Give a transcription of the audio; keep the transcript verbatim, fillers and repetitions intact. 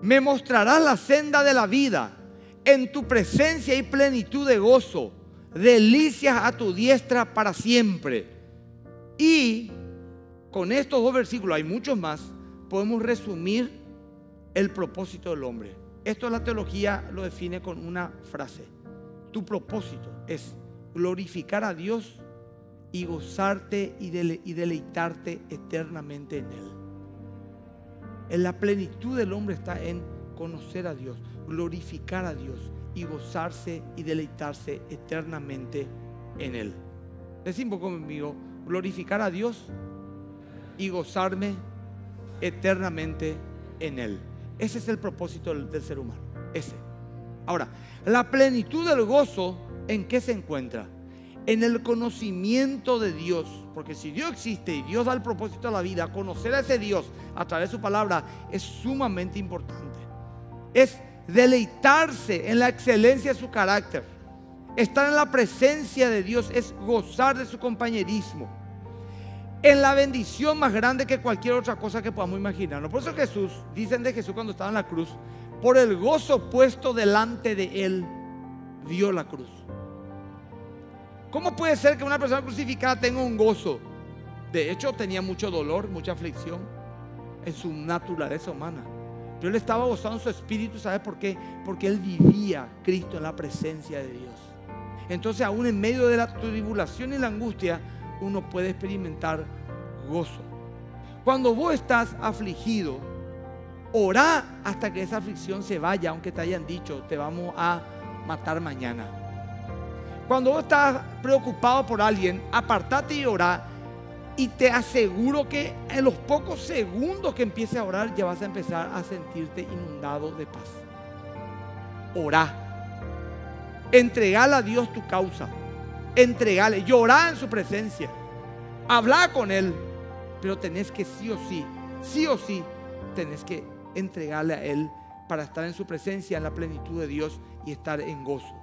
Me mostrarás la senda de la vida. En tu presencia hay plenitud de gozo, delicias a tu diestra para siempre. Y con estos dos versículos, hay muchos más, podemos resumir el propósito del hombre. Esto la teología lo define con una frase: tu propósito es glorificar a Dios y gozarte y, dele y deleitarte eternamente en Él. En la plenitud del hombre está en conocer a Dios, glorificar a Dios y gozarse y deleitarse eternamente en Él. Decimos conmigo: glorificar a Dios y gozarme eternamente en Él. Ese es el propósito del, del ser humano, ese. Ahora, la plenitud del gozo, ¿en qué se encuentra? En el conocimiento de Dios, porque si Dios existe y Dios da el propósito a la vida, conocer a ese Dios a través de su palabra es sumamente importante. Es deleitarse en la excelencia de su carácter. Estar en la presencia de Dios es gozar de su compañerismo, en la bendición más grande que cualquier otra cosa que podamos imaginarnos. Por eso Jesús, dicen de Jesús cuando estaba en la cruz, por el gozo puesto delante de Él, dio la cruz. ¿Cómo puede ser que una persona crucificada tenga un gozo? De hecho, tenía mucho dolor, mucha aflicción en su naturaleza humana. Pero Él estaba gozando en su espíritu, ¿sabes por qué? Porque Él vivía Cristo en la presencia de Dios. Entonces, aún en medio de la tribulación y la angustia, uno puede experimentar gozo. Cuando vos estás afligido, orá hasta que esa aflicción se vaya, aunque te hayan dicho, te vamos a matar mañana. Cuando vos estás preocupado por alguien, apartate y orá, y te aseguro que en los pocos segundos que empieces a orar ya vas a empezar a sentirte inundado de paz. Orá, entregale a Dios tu causa, entregale, llorá en su presencia, habla con Él, pero tenés que sí o sí, sí o sí, tenés que entregarle a Él para estar en su presencia, en la plenitud de Dios y estar en gozo.